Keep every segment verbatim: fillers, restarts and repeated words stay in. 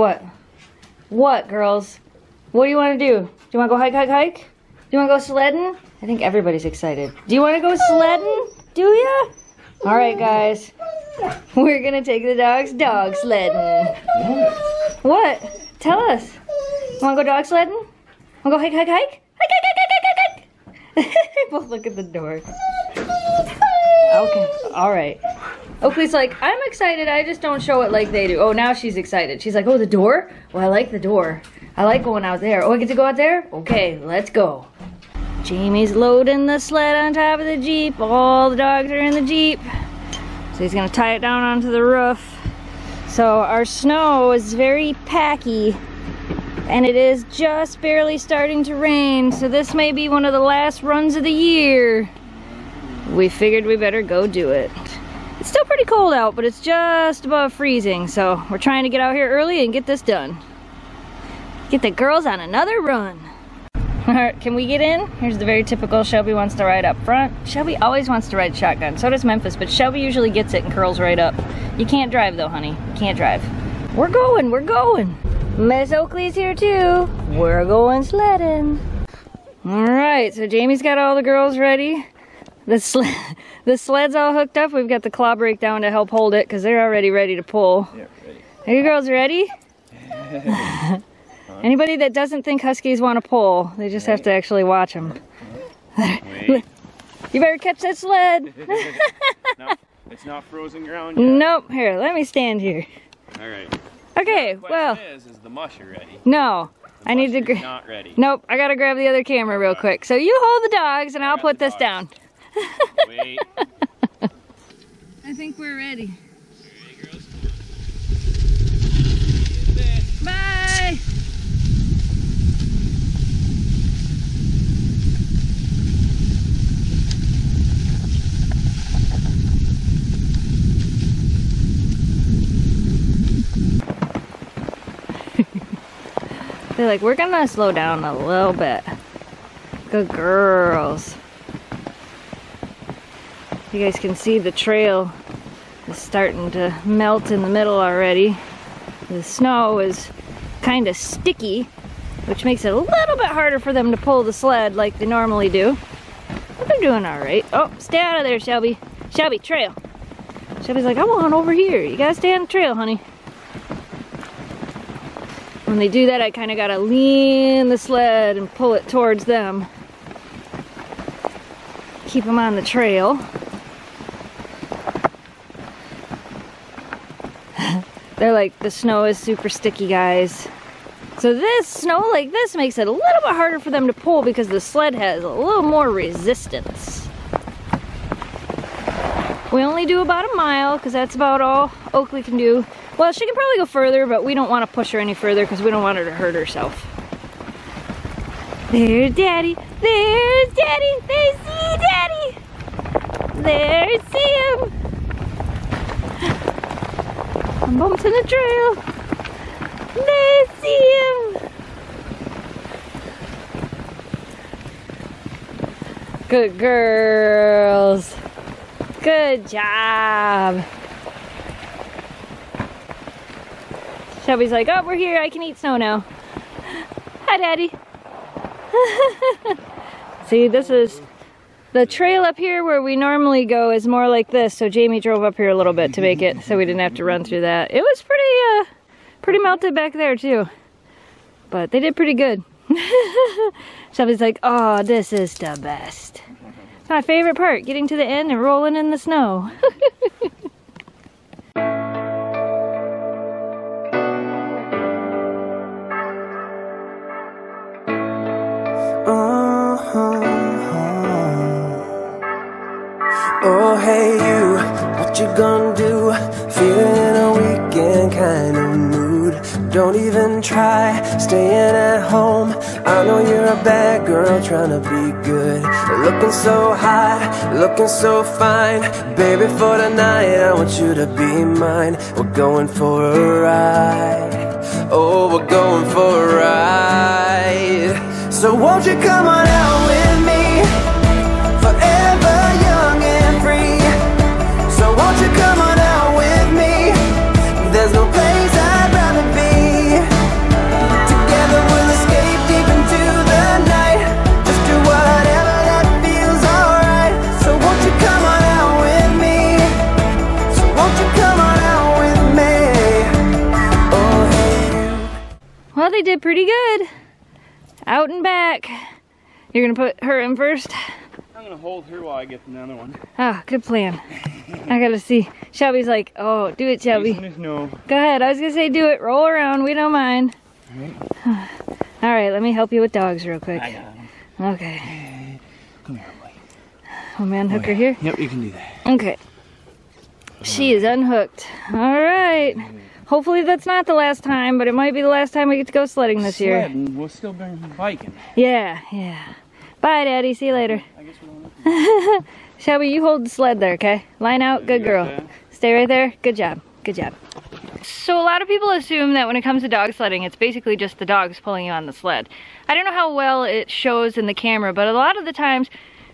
What? What, girls? What do you want to do? Do you want to go hike, hike, hike? Do you want to go sledding? I think everybody's excited. Do you want to go sledding? Do ya? All right, guys. We're going to take the dogs dog sledding. What? Tell us. You want to go dog sledding? Want to go hike, hike, hike? Hike, hike, hike, hike, hike, hike. Well, look at the door. Okay. All right. Oakley's like, I'm excited, I just don't show it like they do. Oh, now she's excited. She's like, oh, the door? Well, I like the door. I like going out there. Oh, I get to go out there? Okay, let's go. Jamie's loading the sled on top of the Jeep. All the dogs are in the Jeep. So he's gonna tie it down onto the roof. So our snow is very packy, and it is just barely starting to rain. So this may be one of the last runs of the year. We figured we better go do it. It's still pretty cold out, but it's just above freezing, so we're trying to get out here early and get this done. Get the girls on another run. All right, can we get in? Here's the very typical Shelby wants to ride up front. Shelby always wants to ride shotgun, so does Memphis, but Shelby usually gets it and curls right up. You can't drive though, honey, you can't drive. We're going, we're going. Miss Oakley's here too. We're going sledding. All right, so Jamie's got all the girls ready. The sled, the sled's all hooked up. We've got the claw brake down to help hold it because they're already ready to pull. Yeah, ready. Are you girls ready? Huh? Anybody that doesn't think Huskies want to pull, they just Wait. have to actually watch them. Wait. You better catch that sled. No, it's not frozen ground yet. Nope. Here, let me stand here. All right. Okay. The well. Is, is the musher ready? No. The I need to. Gra not ready. Nope. I gotta grab the other camera real right. quick. So you hold the dogs, and I I'll put this dogs. down. Wait. I think we're ready. Ready, girls? Bye! They're like, we're gonna slow down a little bit. Good girls. You guys can see the trail is starting to melt in the middle already. The snow is kind of sticky, which makes it a little bit harder for them to pull the sled like they normally do. But they're doing all right. Oh, stay out of there, Shelby. Shelby, trail. Shelby's like, I want over here. You gotta stay on the trail, honey. When they do that, I kind of gotta lean the sled and pull it towards them. Keep them on the trail. They're like, the snow is super sticky, guys. So this snow like this makes it a little bit harder for them to pull because the sled has a little more resistance. We only do about a mile because that's about all Oakley can do. Well, she can probably go further, but we don't want to push her any further because we don't want her to hurt herself. There's Daddy. There's Daddy. They see Daddy. There, see him. I'm bumping the trail. They see him. Good girls. Good job. Shelby's like, oh, we're here. I can eat snow now. Hi, Daddy. See, this is the trail up here where we normally go is more like this, so Jamie drove up here a little bit to make it so we didn't have to run through that. It was pretty uh pretty melted back there too, but they did pretty good. Shelby's like, oh, this is the best. It's my favorite part, getting to the end and rolling in the snow. Oh, hey, you, what you gonna do? Feeling a weekend kind of mood. Don't even try staying at home. I know you're a bad girl trying to be good. Looking so hot, looking so fine. Baby, for tonight, I want you to be mine. We're going for a ride. Oh, we're going for a ride. So won't you come on out with me? Forever young and free. So won't you come on out with me? There's no place I'd rather be. Shelly did pretty good. Out and back. You're gonna put her in first? I'm gonna hold her while I get another one. Oh, good plan. I gotta see. Shelby's like, oh, do it, Shelby. No. Go ahead, I was gonna say do it. Roll around, we don't mind. All right, All right let me help you with dogs real quick. I got him. Okay. Come here, boy. Oh man, hook oh, yeah. her here? Yep, you can do that. Okay. She is unhooked. All right. Hopefully that's not the last time, but it might be the last time we get to go sledding this year. Sledding? We'll still be biking. Yeah, yeah. Bye, Daddy. See you later. I guess we'll Shelby, you hold the sled there, okay? Line out. Good girl. Stay right there. Good job. Good job. So a lot of people assume that when it comes to dog sledding, it's basically just the dogs pulling you on the sled. I don't know how well it shows in the camera, but a lot of the times,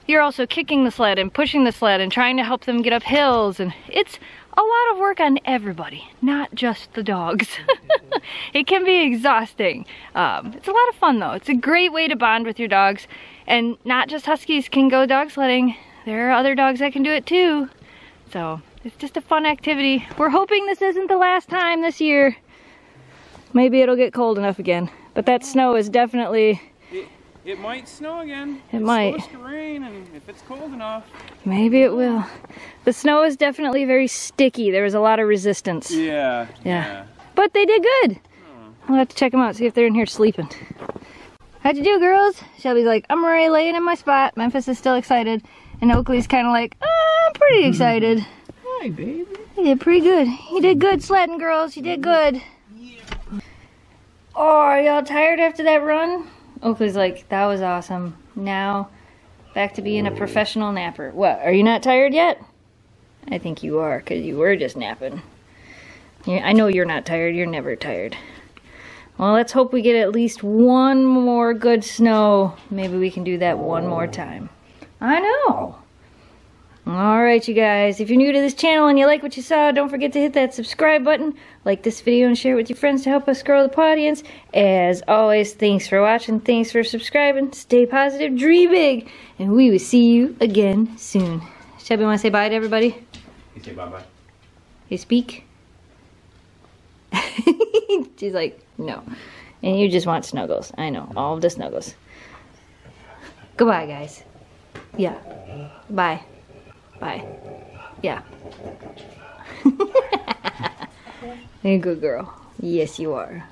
you're also kicking the sled and pushing the sled and trying to help them get up hills, and it's a lot of work on everybody, not just the dogs. It can be exhausting. Um, it's a lot of fun though. It's a great way to bond with your dogs, and not just huskies can go dog sledding. There are other dogs that can do it too. So it's just a fun activity. We're hoping this isn't the last time this year. Maybe it'll get cold enough again, but that snow is definitely It might snow again. It it's might. It's supposed to rain, and if it's cold enough. Maybe it will. The snow is definitely very sticky. There was a lot of resistance. Yeah. Yeah. yeah. But they did good. Hmm. I'll have to check them out, see if they're in here sleeping. How'd you do, girls? Shelby's like, I'm already laying in my spot. Memphis is still excited. And Oakley's kind of like, oh, I'm pretty excited. Hi, baby. You did pretty good. You did good sledding, girls. You did good. Yeah. Oh, are y'all tired after that run? Oakley's like, that was awesome. Now, back to being a professional napper. What, are you not tired yet? I think you are, because you were just napping. Yeah, I know you're not tired. You're never tired. Well, let's hope we get at least one more good snow. Maybe we can do that one more time. I know. All right, you guys. If you're new to this channel and you like what you saw, don't forget to hit that subscribe button, like this video, and share it with your friends to help us grow the audience. As always, thanks for watching, thanks for subscribing, stay positive, dream big, and we will see you again soon. Shelby, want to say bye to everybody? You say bye-bye. You speak? She's like, no. And you just want snuggles. I know, all of the snuggles. Goodbye, guys. Yeah. Bye. Bye. Yeah. You're a good girl. Yes, you are.